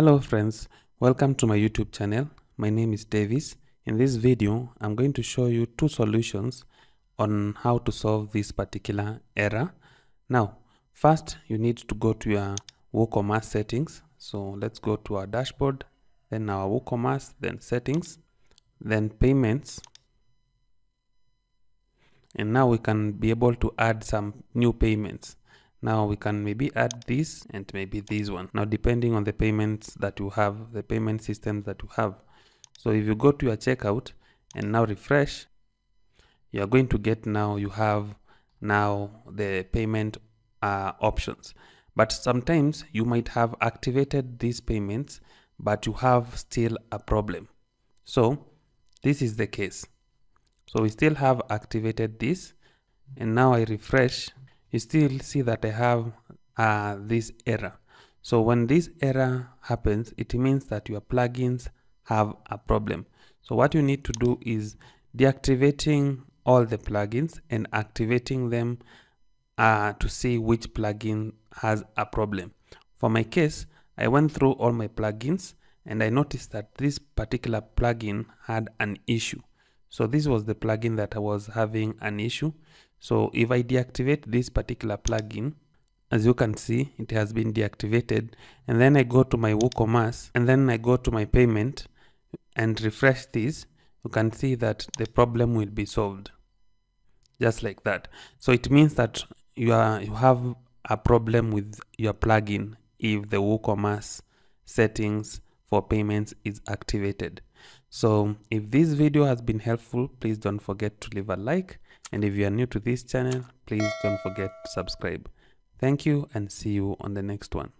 Hello friends, welcome to my YouTube channel. My name is Davis. In this video, I'm going to show you two solutions on how to solve this particular error. Now, first you need to go to your WooCommerce settings. So let's go to our dashboard, then our WooCommerce, then settings, then payments. And now we can be able to add some new payments. Now we can maybe add this and maybe this one. Now depending on the payments that you have, the payment systems that you have. So if you go to your checkout and now refresh, you are going to get now you have now the payment options. But sometimes you might have activated these payments, but you have still a problem. So this is the case. So we still have activated this, and now I refresh. You still see that I have this error. So when this error happens, it means that your plugins have a problem. So what you need to do is deactivating all the plugins and activating them to see which plugin has a problem. For my case, I went through all my plugins and I noticed that this particular plugin had an issue. So this was the plugin that I was having an issue. So if I deactivate this particular plugin, as you can see, it has been deactivated. And then I go to my WooCommerce and then I go to my payment and refresh this. You can see that the problem will be solved just like that. So it means that you have a problem with your plugin if the WooCommerce settings for payments is activated. So if this video has been helpful, please don't forget to leave a like. And if you are new to this channel, please don't forget to subscribe. Thank you and see you on the next one.